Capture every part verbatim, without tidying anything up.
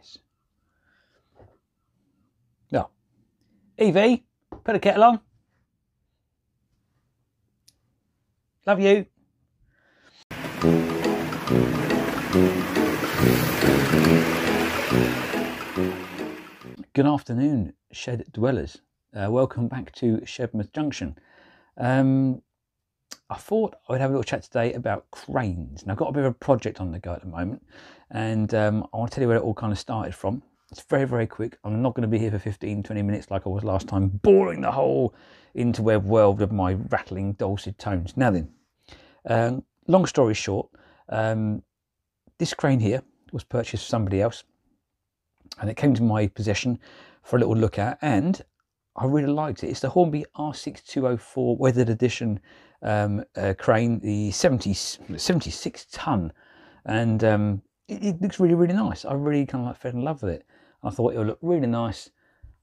is. No. E V, put a kettle on. Love you. Good afternoon, shed dwellers. Uh, welcome back to Shedmouth Junction. Um, I thought I would have a little chat today about cranes. Now, I've got a bit of a project on the go at the moment, and um, I want to tell you where it all kind of started from. It's very, very quick. I'm not going to be here for fifteen, twenty minutes like I was last time, boring the whole interweb world of my rattling, dulcet tones. Now then, um, long story short, um, this crane here was purchased for somebody else, and it came to my possession for a little look at, and I really liked it. It's the Hornby R six two oh four weathered edition um, uh, crane, the seventy, seventy-six ton, and um, it, it looks really, really nice. I really kind of like fell in love with it. I thought it'll look really nice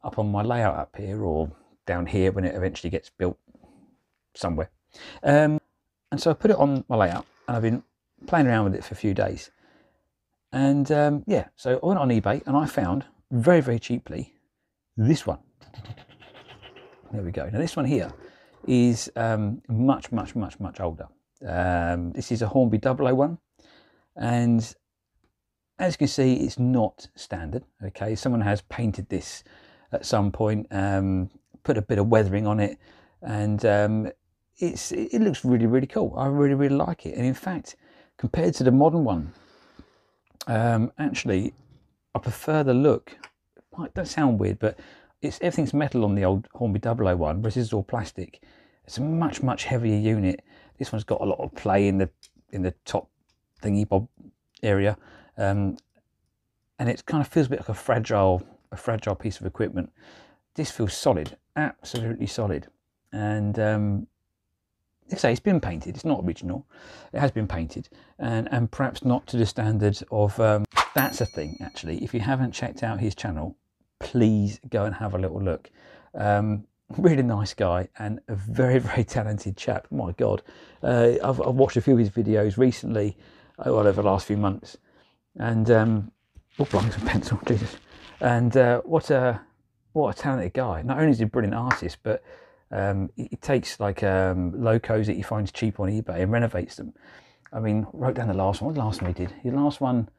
up on my layout up here or down here when it eventually gets built somewhere. Um, and so I put it on my layout, and I've been playing around with it for a few days. And um, yeah, so I went on eBay and I found very, very cheaply this one. There we go. Now this one here is um, much, much, much, much older. Um, this is a Hornby Dublo one, and as you can see, it's not standard. Okay, someone has painted this at some point, um, put a bit of weathering on it, and um, it's it looks really, really cool. I really, really like it. And in fact, compared to the modern one, um, actually, I prefer the look. It might that sound weird, but It's, everything's metal on the old Hornby double oh one, but this is all plastic. It's a much, much heavier unit. This one's got a lot of play in the in the top thingy bob area, um, and it kind of feels a bit like a fragile, a fragile piece of equipment. This feels solid, absolutely solid. And um, let's say it's been painted. It's not original. It has been painted, and and perhaps not to the standard of. Um, that's a thing actually. If you haven't checked out his channel, please go and have a little look. Um, really nice guy and a very, very talented chap. My God, uh, I've, I've watched a few of his videos recently, well, over the last few months. And um, oh, blimey, some pencil, Jesus! And uh, what a what a talented guy. Not only is he a brilliant artist, but um, he, he takes like um, locos that he finds cheap on eBay and renovates them. I mean, I wrote down the last one. What the last one he did? The last one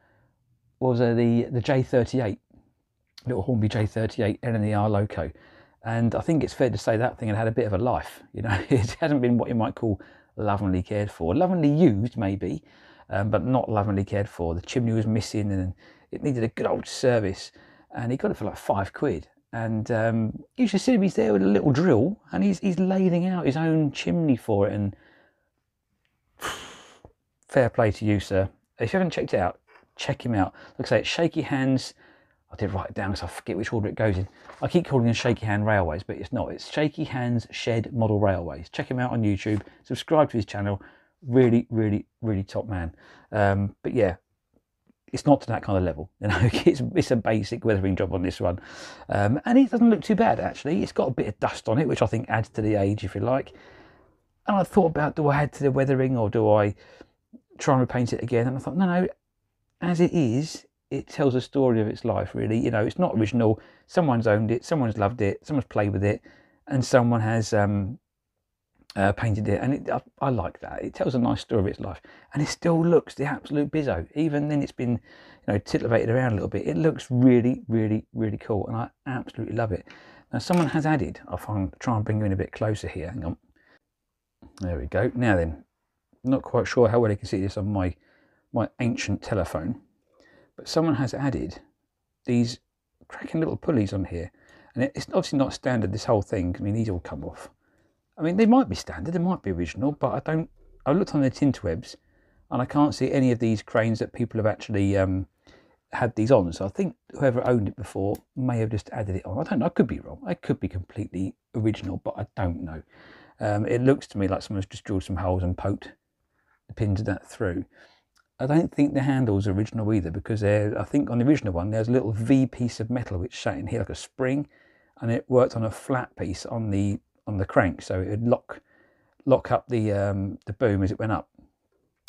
was uh, the the J thirty-eight. Little Hornby J thirty-eight N N E R loco, and I think it's fair to say that thing had had a bit of a life. You know, it hasn't been what you might call lovingly cared for, lovingly used maybe, um, but not lovingly cared for. The chimney was missing, and it needed a good old service. And he got it for like five quid. And um, you should see him. He's there with a little drill, and he's he's lading out his own chimney for it. And fair play to you, sir. If you haven't checked it out, check him out. Like I say, it's Shaky Hands. I did write it down because I forget which order it goes in. I keep calling them Shaky Hand Railways, but it's not. It's Shaky Hands Shed Model Railways. Check him out on YouTube. Subscribe to his channel. Really, really, really top man. Um, but yeah, it's not to that kind of level. You know, it's, it's a basic weathering job on this one. Um, and it doesn't look too bad, actually. It's got a bit of dust on it, which I think adds to the age, if you like. And I thought about, do I add to the weathering or do I try and repaint it again? And I thought, no, no, as it is, it tells a story of its life, really. You know, it's not original. Someone's owned it, someone's loved it, someone's played with it, and someone has um, uh, painted it. And it, I, I like that. It tells a nice story of its life, and it still looks the absolute bizzo. Even then, it's been, you know, titillated around a little bit. It looks really, really, really cool, and I absolutely love it. Now, someone has added. I'll try and bring you in a bit closer here. Hang on. There we go. Now then, not quite sure how well you can see this on my my ancient telephone. But someone has added these cracking little pulleys on here. And it's obviously not standard, this whole thing. I mean, these all come off. I mean, they might be standard, they might be original, but I don't... I looked on the tinterwebs, and I can't see any of these cranes that people have actually um, had these on. So I think whoever owned it before may have just added it on. I don't know, I could be wrong. I could be completely original, but I don't know. Um, it looks to me like someone's just drilled some holes and poked the pins of that through. I don't think the handle's original either, because there, I think on the original one, there's a little V piece of metal which sat in here like a spring, and it worked on a flat piece on the on the crank, so it would lock lock up the um, the boom as it went up.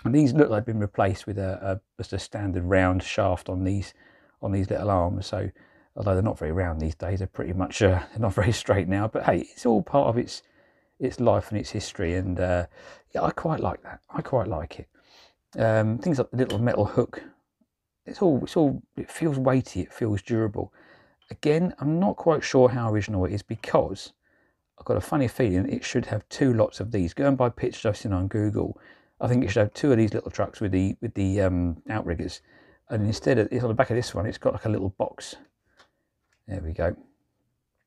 And these look like they've been replaced with a, a just a standard round shaft on these on these little arms. So although they're not very round these days, they're pretty much uh, not very straight now. But hey, it's all part of its its life and its history, and uh, yeah, I quite like that. I quite like it. Um, things like the little metal hook. It's all it's all it feels weighty. It feels durable. Again, I'm not quite sure how original it is, because I've got a funny feeling it should have two lots of these. Going by pictures I've seen on Google, I think it should have two of these little trucks with the with the um, outriggers, and instead of, it's on the back of this one, it's got like a little box. There we go.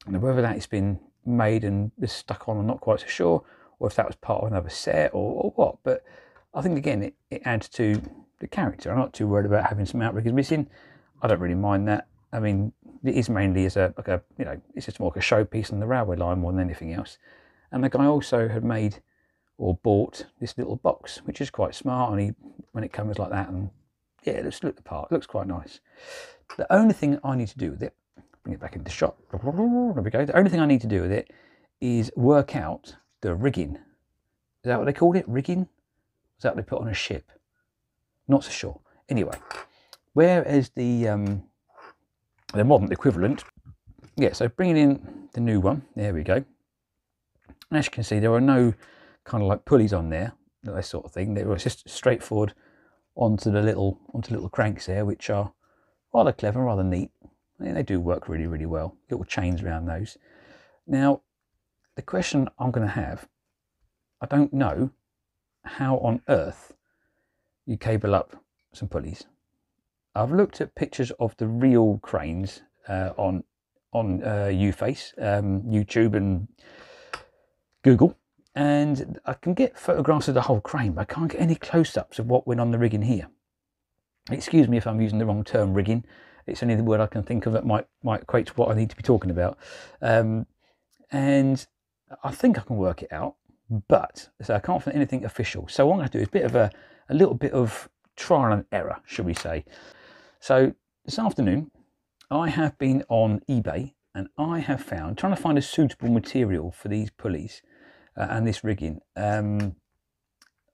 Now whether that's been made and is stuck on, I'm not quite so sure, or if that was part of another set or, or what. But I think again, it, it adds to the character. I'm not too worried about having some outriggers missing. I don't really mind that. I mean, it is mainly as a like a you know, it's just more like a showpiece on the railway line more than anything else. And the guy also had made or bought this little box, which is quite smart. And he, when it comes like that, and yeah, it looks look the part. It looks quite nice. The only thing I need to do with it, bring it back into the shop. There we go. The only thing I need to do with it is work out the rigging. Is that what they called it? Rigging? Is that what they put on a ship? Not so sure. Anyway, whereas the um, the modern equivalent, yeah, so bringing in the new one, there we go. And as you can see, there are no kind of like pulleys on there, that sort of thing. They were just straightforward onto the little onto little cranks there, which are rather clever, rather neat. And they do work really, really well. Little chains around those. Now, the question I'm going to have, I don't know how on earth you cable up some pulleys. I've looked at pictures of the real cranes uh, on on uh, U-Face, um, YouTube and Google, and I can get photographs of the whole crane, but I can't get any close-ups of what went on the rigging here. Excuse me if I'm using the wrong term, rigging. It's only the word I can think of that might might equate to what I need to be talking about. Um, and I think I can work it out, but so I can't find anything official. So what I'm going to do is a bit of a, a little bit of trial and error, should we say. So this afternoon, I have been on eBay and I have found, trying to find a suitable material for these pulleys uh, and this rigging. Um,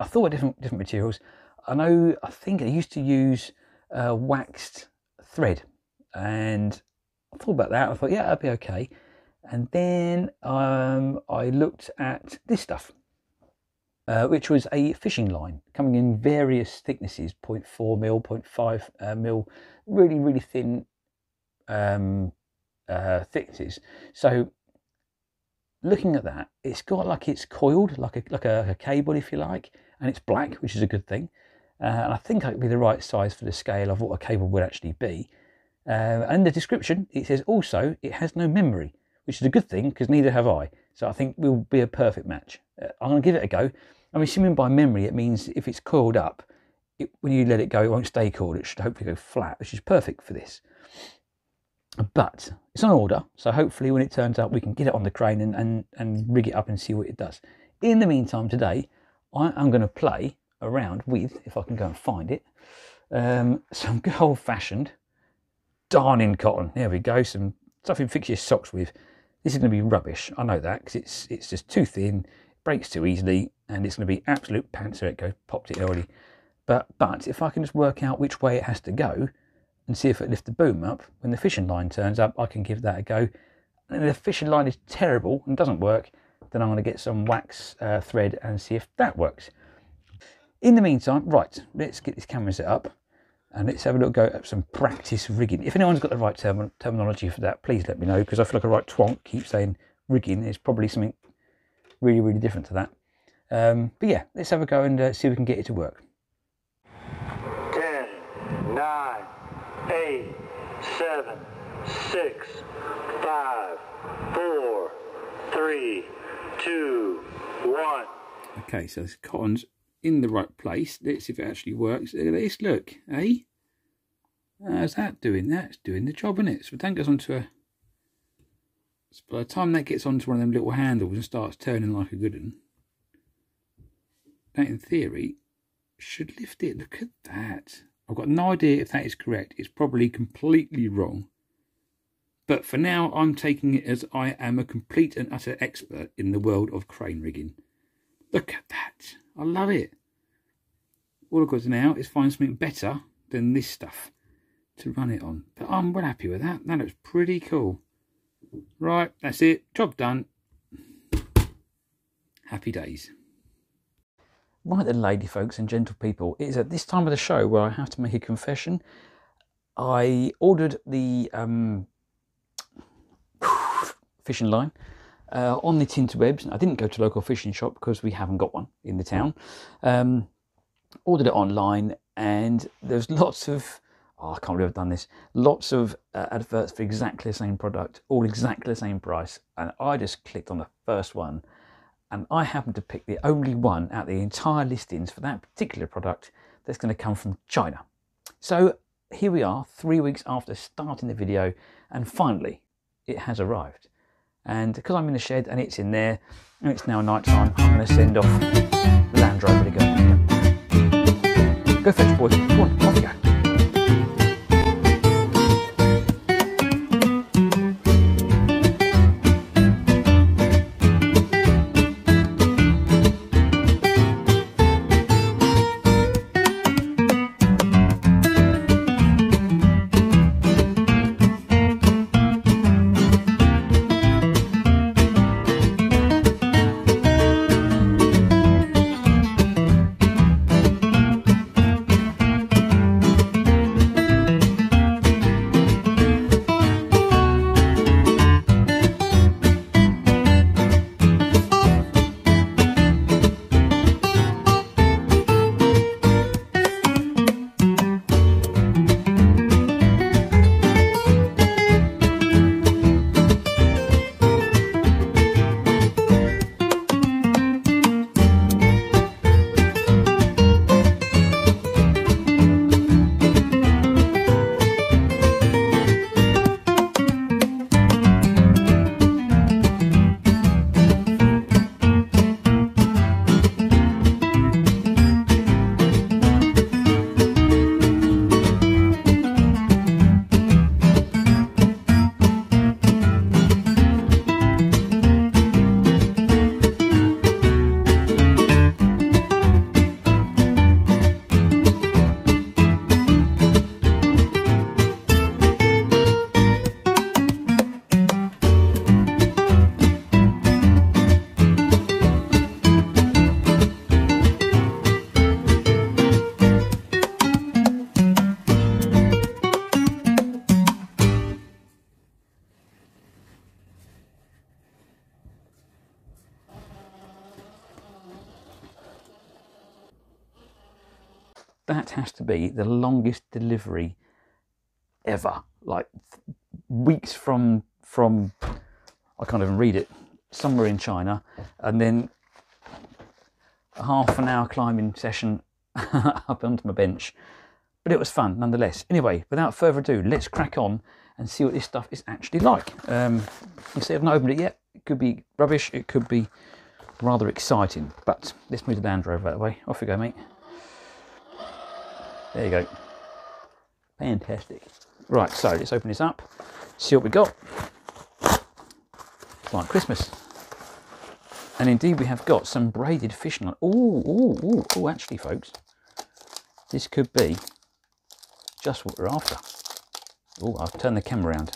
I thought of different, different materials. I know, I think I used to use uh, waxed thread, and I thought about that. I thought, yeah, that'd be okay. And then um, I looked at this stuff, uh, which was a fishing line coming in various thicknesses, zero point four mil, zero point five uh, mil, really, really thin um, uh, thicknesses. So looking at that, it's got like it's coiled, like a, like a, a cable, if you like, and it's black, which is a good thing. Uh, and I think it would be the right size for the scale of what a cable would actually be. Uh, and the description, it says also it has no memory, which is a good thing because neither have I. So I think we'll be a perfect match. Uh, I'm going to give it a go. I'm assuming by memory it means if it's coiled up, it, when you let it go, it won't stay coiled. It should hopefully go flat, which is perfect for this. But it's on order, so hopefully when it turns up, we can get it on the crane and, and, and rig it up and see what it does. In the meantime, today, I am going to play around with, if I can go and find it, um, some good old-fashioned darning cotton. There we go, some stuff you fix your socks with. This is going to be rubbish, I know that, because it's it's just too thin, breaks too easily, and it's going to be absolute pants. There it goes, popped it early. But but if I can just work out which way it has to go and see if it lifts the boom up, when the fishing line turns up, I can give that a go. And if the fishing line is terrible and doesn't work, then I'm going to get some wax uh, thread and see if that works. In the meantime, right, let's get this camera set up and let's have a little go at some practice rigging. If anyone's got the right term terminology for that, please let me know, because I feel like a right twonk keep saying rigging is probably something really, really different to that. Um, but yeah, let's have a go and uh, see if we can get it to work. ten, nine, eight, seven, six, five, four, three, two, one. Okay, so this cotton's in the right place. Let's see if it actually works. Look at this, look, eh? How's that doing? That's doing the job, isn't it? So the tank goes onto a, so by the time that gets onto one of them little handles and starts turning like a good one, that in theory should lift it. Look at that. I've got no idea if that is correct. It's probably completely wrong. But for now, I'm taking it as I am a complete and utter expert in the world of crane rigging. Look at that. I love it. All I've got to do now is find something better than this stuff. to run it on. But I'm well happy with that. That looks pretty cool. Right, that's it. Job done. Happy days. Right then, lady folks and gentle people, it is at this time of the show where I have to make a confession. I ordered the um, fishing line uh, on the Tinterwebs. I didn't go to a local fishing shop because we haven't got one in the town. Um, ordered it online, and there's lots of, oh, I can't believe I've done this, lots of uh, adverts for exactly the same product, all exactly the same price. And I just clicked on the first one. And I happen to pick the only one out of the entire listings for that particular product that's going to come from China. So here we are, three weeks after starting the video, and finally it has arrived. And because I'm in the shed and it's in there, and it's now night time, I'm going to send off the Land Rover to go. Go fetch, boys. Come on, off we go. That has to be the longest delivery ever, like weeks from, from I can't even read it, somewhere in China, and then a half an hour climbing session up onto my bench. But it was fun nonetheless. Anyway, without further ado, let's crack on and see what this stuff is actually like. Um, you see, I've not opened it yet. It could be rubbish, it could be rather exciting, but let's move the Land Rover that way. Off we go, mate. There you go. Fantastic. Right, so let's open this up, see what we got. It's like Christmas. And indeed we have got some braided fishing line. Ooh, ooh, ooh, ooh, actually folks, this could be just what we're after. Oh, I'll turn the camera around.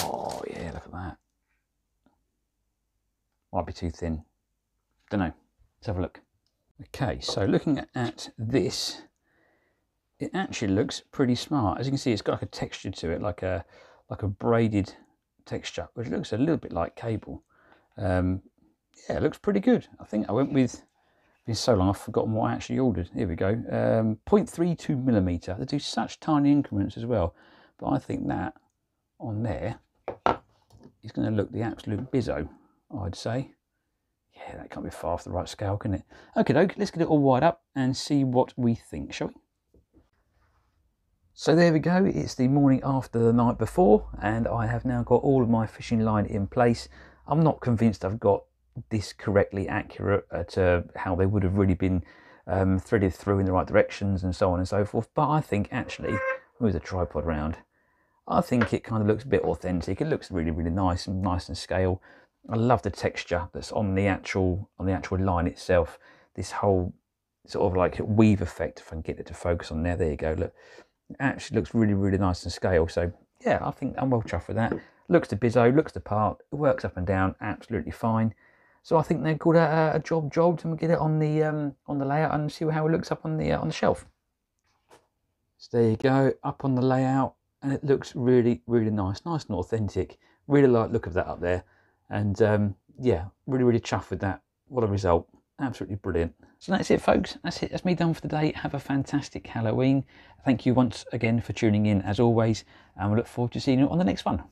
Oh yeah, look at that. Might be too thin. Don't know, let's have a look. Okay, so looking at this, it actually looks pretty smart. As you can see, it's got like a texture to it, like a like a braided texture, which looks a little bit like cable. Um, yeah, it looks pretty good. I think I went with, it's been so long I've forgotten what I actually ordered. Here we go, um, zero point three two millimetre. They do such tiny increments as well, but I think that on there is going to look the absolute bizzo, I'd say. Yeah, that can't be far off the right scale, can it? Okay, doke, let's get it all wired up and see what we think, shall we? So there we go, it's the morning after the night before, and I have now got all of my fishing line in place. I'm not convinced I've got this correctly accurate to how they would have really been um, threaded through in the right directions and so on and so forth, but I think actually, move the tripod round, I think it kind of looks a bit authentic. It looks really, really nice and nice and scale. I love the texture that's on the actual on the actual line itself. This whole sort of like weave effect, if I can get it to focus on there, there you go, look. It actually looks really, really nice and scale. So yeah, I think I'm well chuffed with that. Looks the bizzo, looks the part, it works up and down absolutely fine. So I think they called it a, a job jolt, and we get it on the um, on the layout and see how it looks up on the uh, on the shelf. So there you go, up on the layout, and it looks really, really nice, nice and authentic. Really like the look of that up there, and um, yeah, really, really chuffed with that. What a result, absolutely brilliant. So that's it, folks. That's it. That's me done for the day. Have a fantastic Halloween. Thank you once again for tuning in, as always, and we look forward to seeing you on the next one.